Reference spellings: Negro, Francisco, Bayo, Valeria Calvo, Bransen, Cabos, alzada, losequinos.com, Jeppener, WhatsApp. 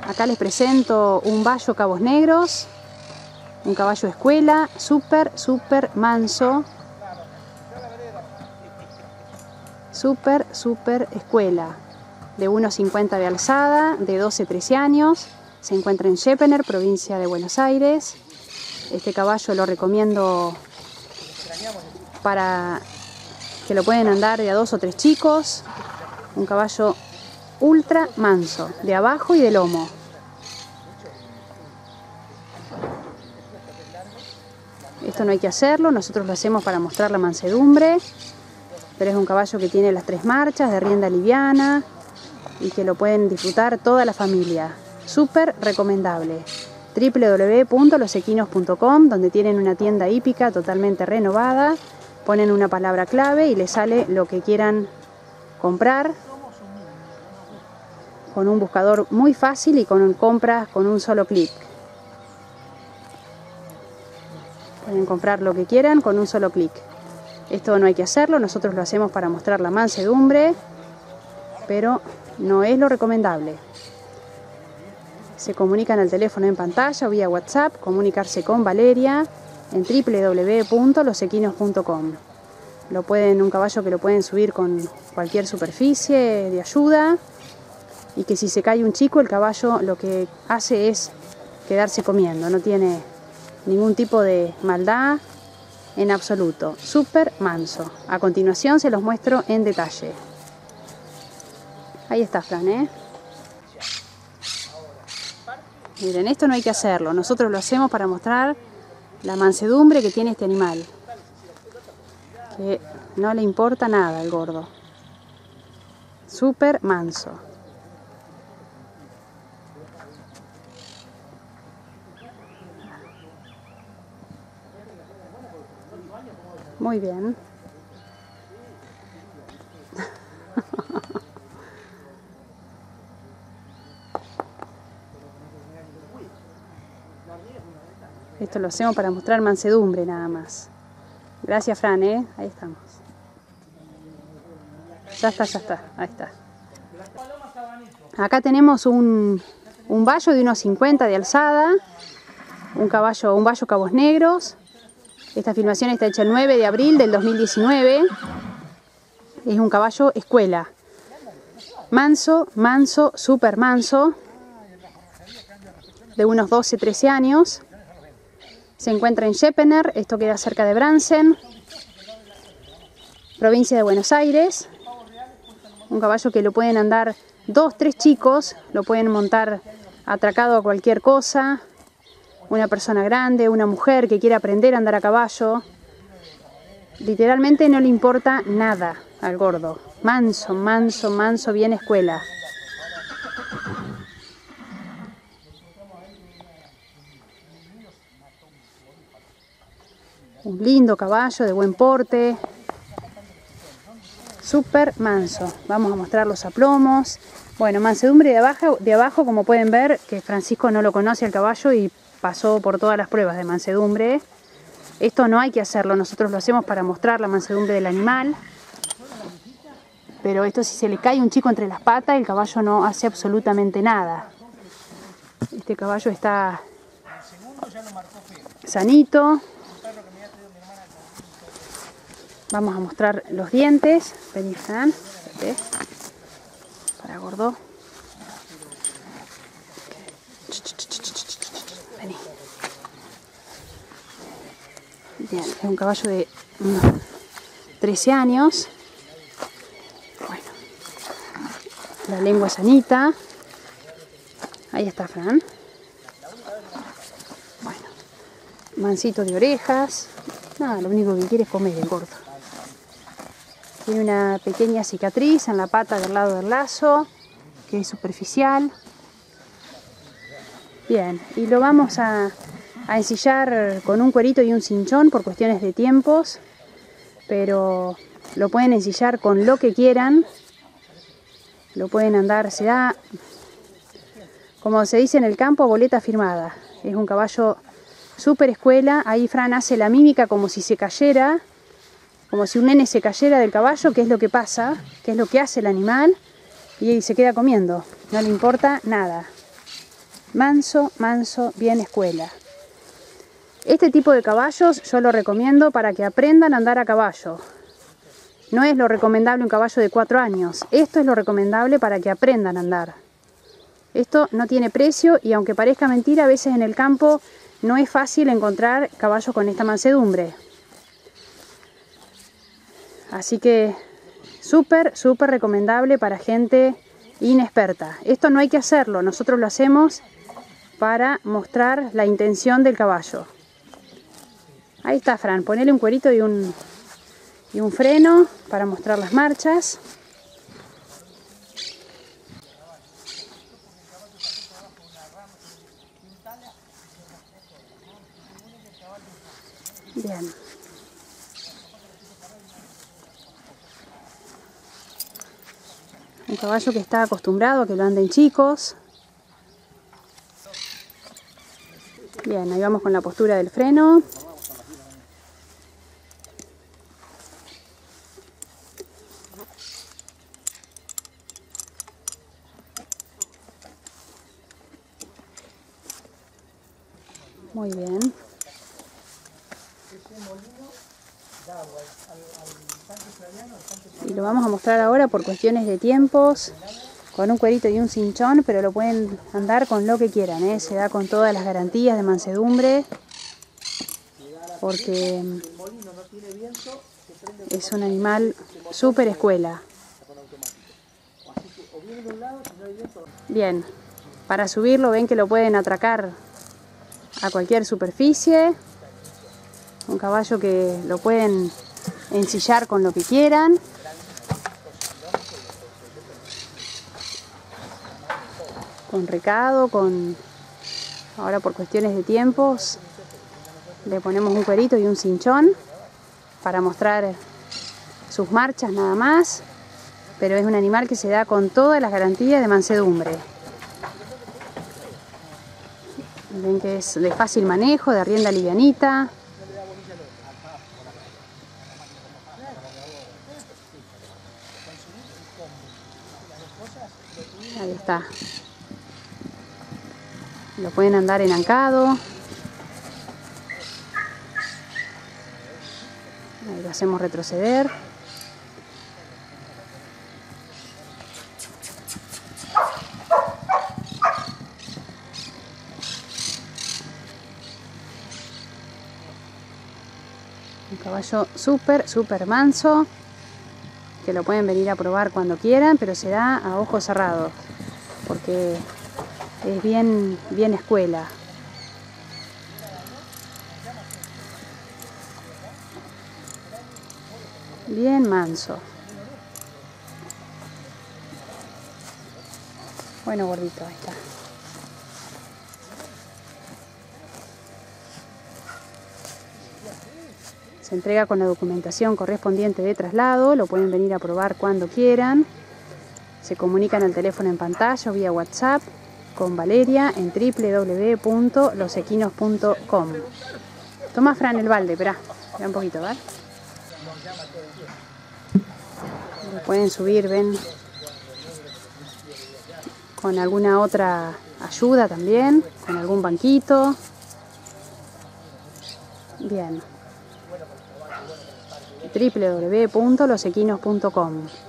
Acá les presento un bayo cabos negros, un caballo escuela, súper manso. Súper escuela. De 1,50 de alzada, de 12-13 años. Se encuentra en Jeppener, provincia de Buenos Aires. Este caballo lo recomiendo para que lo pueden andar de a 2 o 3 chicos. Un caballo ultra manso, de abajo y de lomo. Esto no hay que hacerlo, nosotros lo hacemos para mostrar la mansedumbre, pero es un caballo que tiene las 3 marchas, de rienda liviana, y que lo pueden disfrutar toda la familia. Súper recomendable. www.losequinos.com, donde tienen una tienda hípica totalmente renovada, ponen una palabra clave y les sale lo que quieran comprar, con un buscador muy fácil y con compras con un solo clic. Pueden comprar lo que quieran con un solo clic. Esto no hay que hacerlo, nosotros lo hacemos para mostrar la mansedumbre, pero no es lo recomendable. Se comunican al teléfono en pantalla o vía WhatsApp, comunicarse con Valeria en www.losequinos.com. Un caballo que lo pueden subir con cualquier superficie de ayuda, y que si se cae un chico, el caballo lo que hace es quedarse comiendo, no tiene ningún tipo de maldad en absoluto, súper manso. A continuación se los muestro en detalle. Ahí está Fran, Miren, esto no hay que hacerlo, nosotros lo hacemos para mostrar la mansedumbre que tiene este animal, que no le importa nada al gordo, súper manso. Muy bien. Esto lo hacemos para mostrar mansedumbre nada más. Gracias, Fran, Ahí estamos. Ya está. Ahí está. Acá tenemos un bayo de 1,50 de alzada. Un bayo cabos negros. Esta filmación está hecha el 9 de abril del 2019. Es un caballo escuela. Manso, súper manso. De unos 12-13 años. Se encuentra en Jeppener, esto queda cerca de Bransen, provincia de Buenos Aires. Un caballo que lo pueden andar 2-3 chicos, lo pueden montar atracado a cualquier cosa. Una persona grande, una mujer que quiere aprender a andar a caballo. Literalmente no le importa nada al gordo. Manso, bien escuela. Un lindo caballo de buen porte. Súper manso. Vamos a mostrar los aplomos. Bueno, mansedumbre de abajo, como pueden ver, que Francisco no lo conoce al caballo y pasó por todas las pruebas de mansedumbre. Esto no hay que hacerlo, nosotros lo hacemos para mostrar la mansedumbre del animal. Pero esto, si se le cae un chico entre las patas, el caballo no hace absolutamente nada. Este caballo está sanito. Vamos a mostrar los dientes. Vení, Fran. Para gordo. Bien, es un caballo de 13 años. Bueno, la lengua sanita. Ahí está Fran. Bueno, mansito de orejas. Nada, lo único que quiere es comer el gordo. Tiene una pequeña cicatriz en la pata del lado del lazo, que es superficial. Bien, y lo vamos a ensillar con un cuerito y un cinchón por cuestiones de tiempos, pero lo pueden ensillar con lo que quieran, lo pueden andar, será, como se dice en el campo, boleta firmada. Es un caballo súper escuela. Ahí Fran hace la mímica como si se cayera, como si un nene se cayera del caballo, que es lo que pasa, que es lo que hace el animal, y se queda comiendo, no le importa nada. Manso, manso, bien escuela. Este tipo de caballos yo lo recomiendo para que aprendan a andar a caballo. No es lo recomendable un caballo de 4 años. Esto es lo recomendable para que aprendan a andar. Esto no tiene precio y aunque parezca mentira, a veces en el campo no es fácil encontrar caballos con esta mansedumbre. Así que súper, súper recomendable para gente inexperta. Esto no hay que hacerlo, nosotros lo hacemos para mostrar la intención del caballo. Ahí está, Fran, ponele un cuerito y un freno para mostrar las marchas. Bien. Un caballo que está acostumbrado a que lo anden chicos. Bien, ahí vamos con la postura del freno. Muy bien. Y lo vamos a mostrar ahora por cuestiones de tiempos, con un cuerito y un cinchón, pero lo pueden andar con lo que quieran, ¿eh? Se da con todas las garantías de mansedumbre, porque es un animal súper escuela. Bien, para subirlo ven que lo pueden atracar a cualquier superficie, un caballo que lo pueden ensillar con lo que quieran. Con recado, ahora por cuestiones de tiempos, le ponemos un cuerito y un cinchón para mostrar sus marchas nada más, pero es un animal que se da con todas las garantías de mansedumbre. Ven que es de fácil manejo, de rienda livianita. Ahí está. Lo pueden andar en ancado. Ahí lo hacemos retroceder. Un caballo súper, súper manso, que lo pueden venir a probar cuando quieran, pero se da a ojos cerrados, porque es bien, bien escuela. Bien manso. Bueno, gordito, ahí está. Se entrega con la documentación correspondiente de traslado. Lo pueden venir a probar cuando quieran. Se comunican al teléfono en pantalla o vía WhatsApp con Valeria en www.losequinos.com. Toma, Fran, el balde, espera un poquito, ¿vale? Lo pueden subir, ven, con alguna otra ayuda también, con algún banquito. Bien. www.losequinos.com.